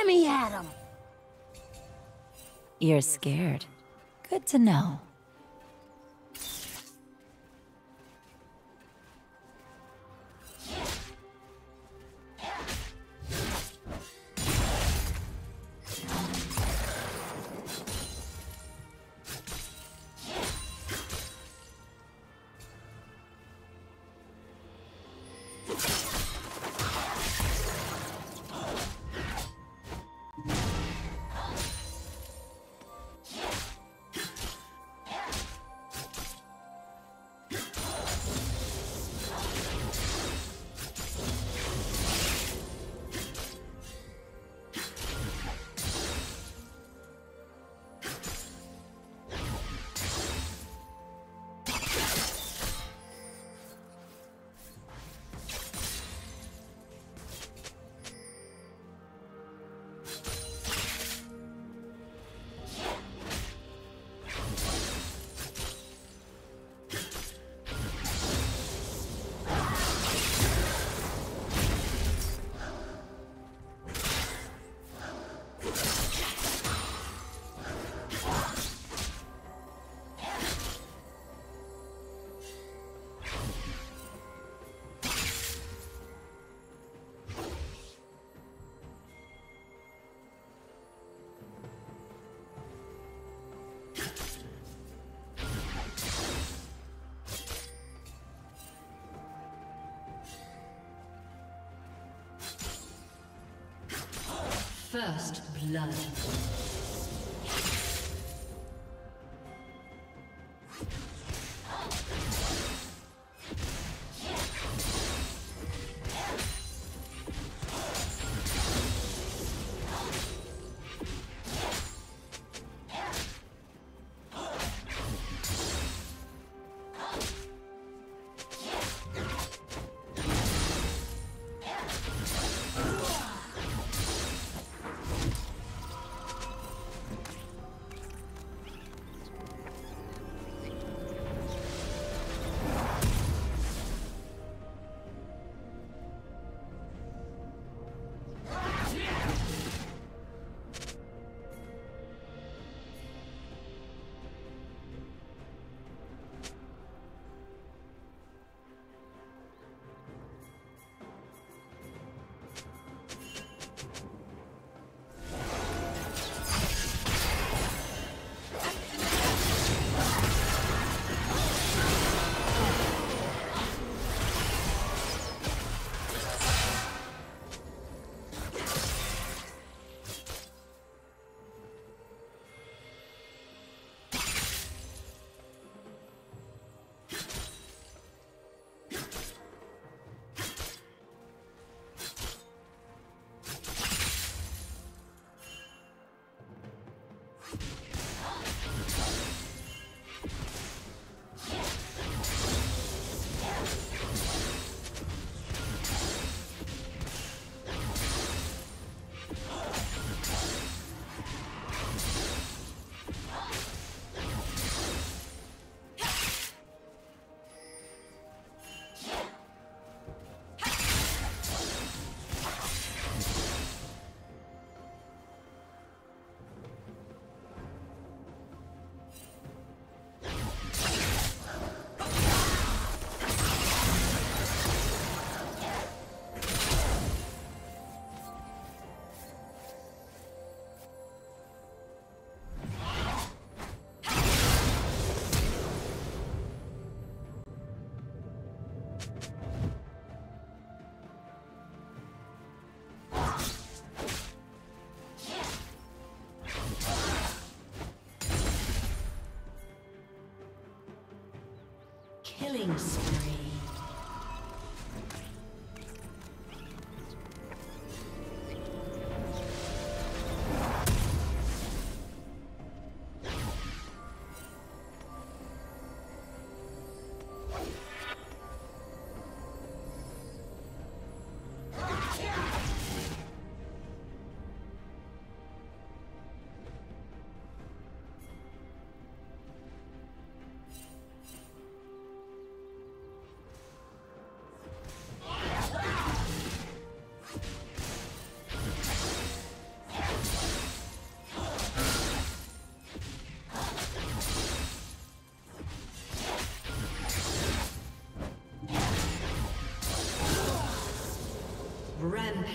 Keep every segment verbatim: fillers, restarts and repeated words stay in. Let me at him! You're scared. Good to know. First blood. Killing spree.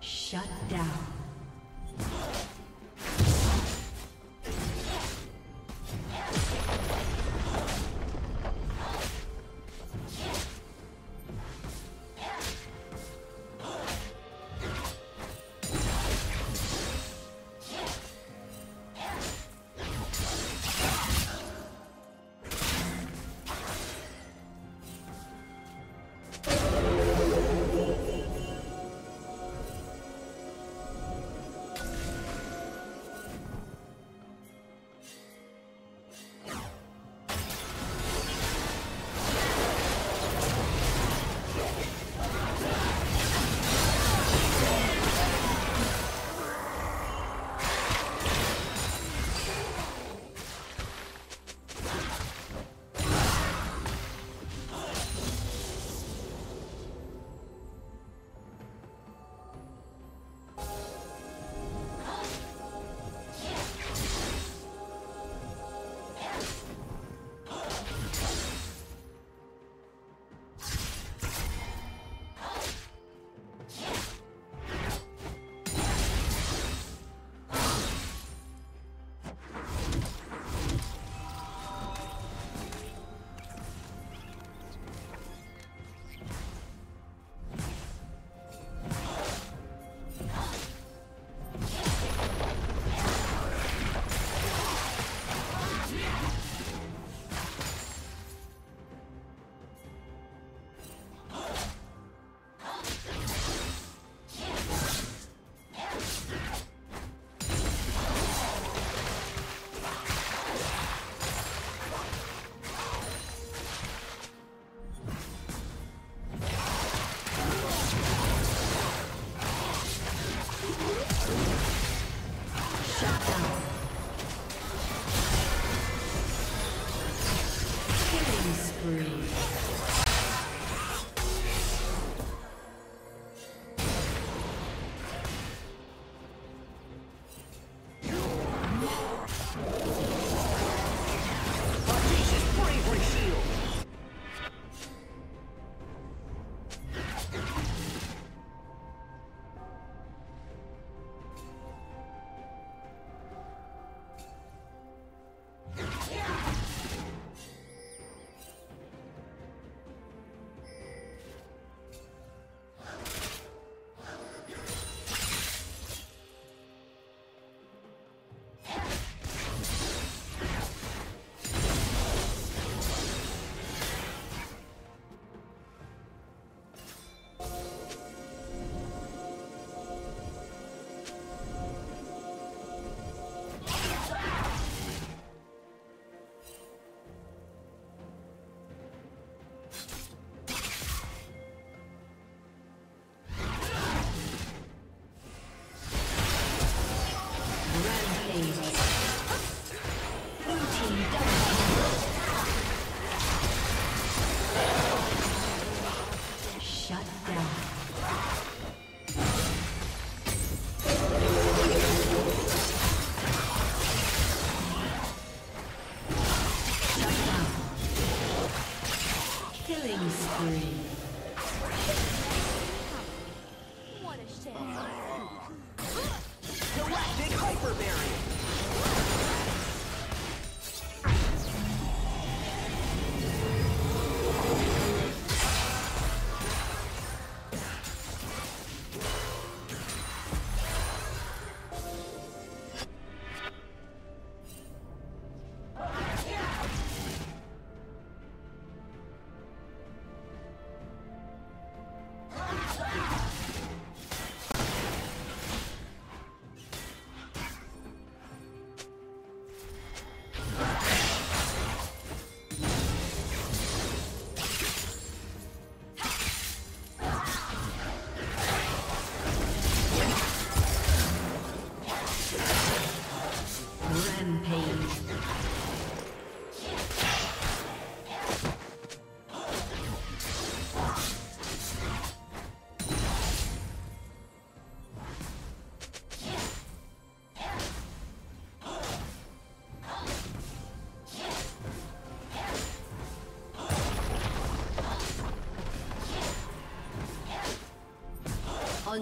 Shut down.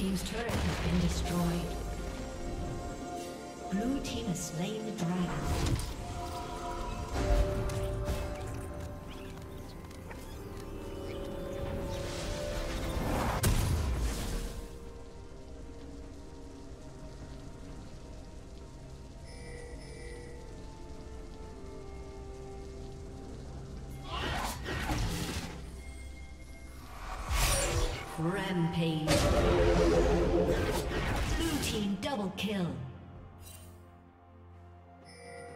Team's turret has been destroyed. Blue team has slain the dragon. Rampage. Blue team double kill.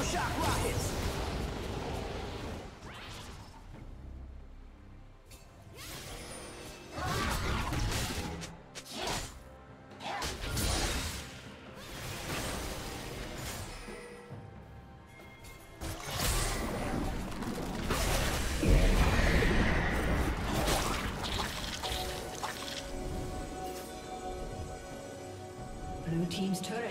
Shock rockets! Blue team's turret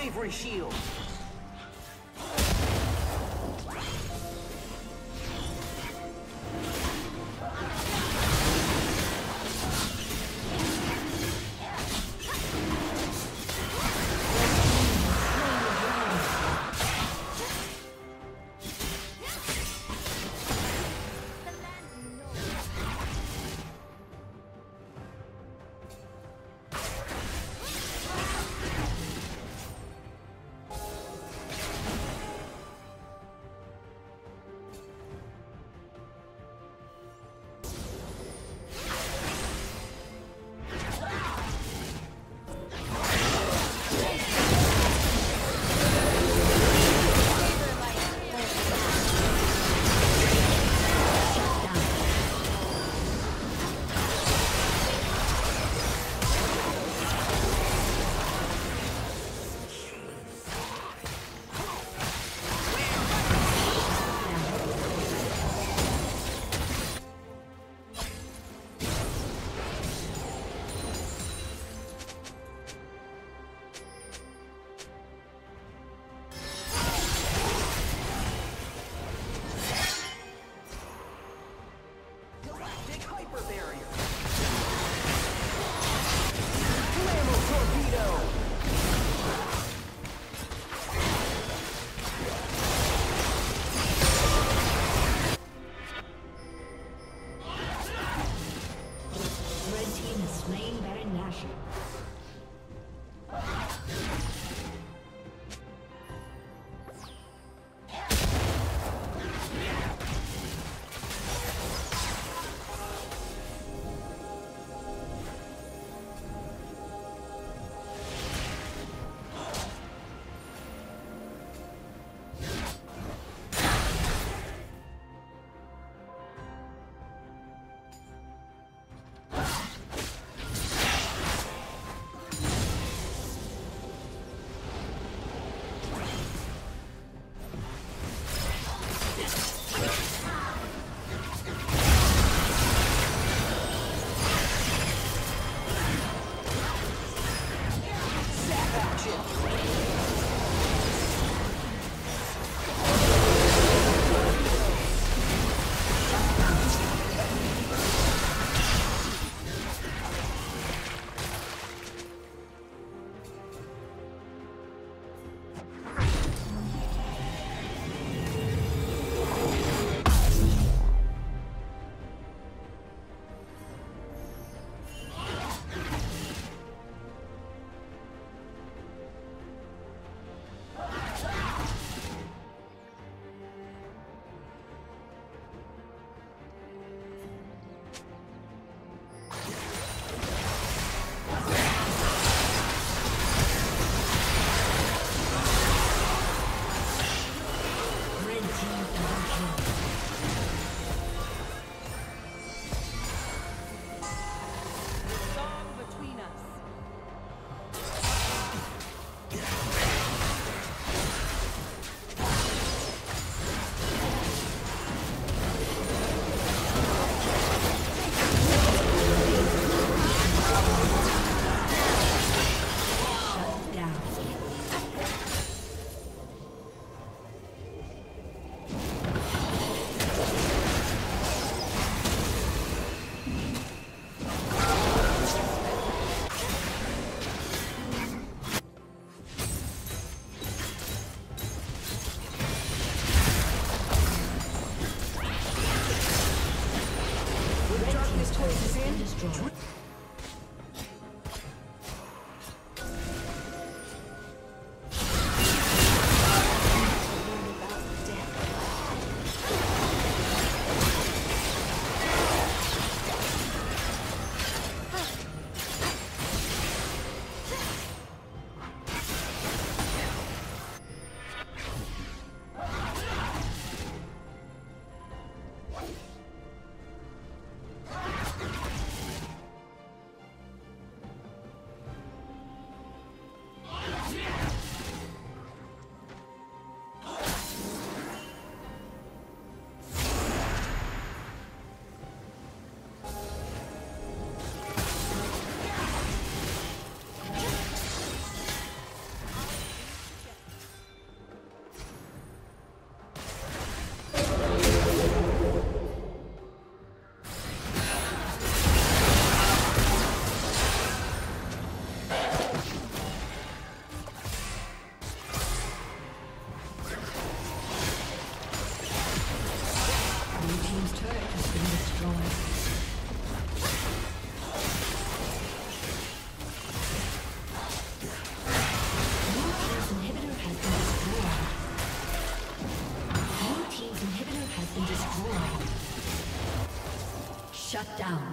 Bravery shield. Shut down.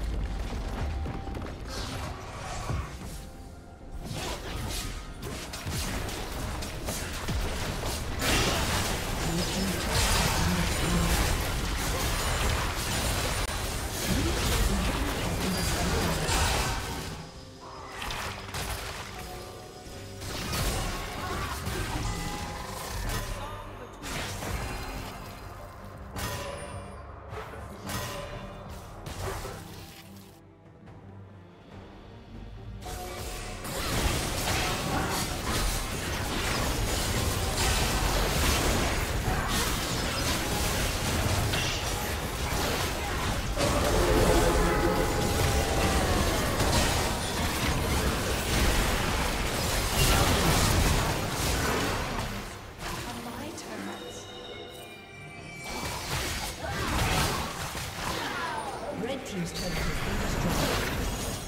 Team's turret has been destroyed.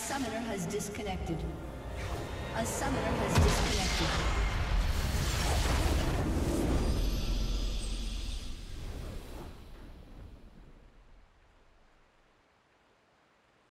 summoner has disconnected. A summoner has disconnected.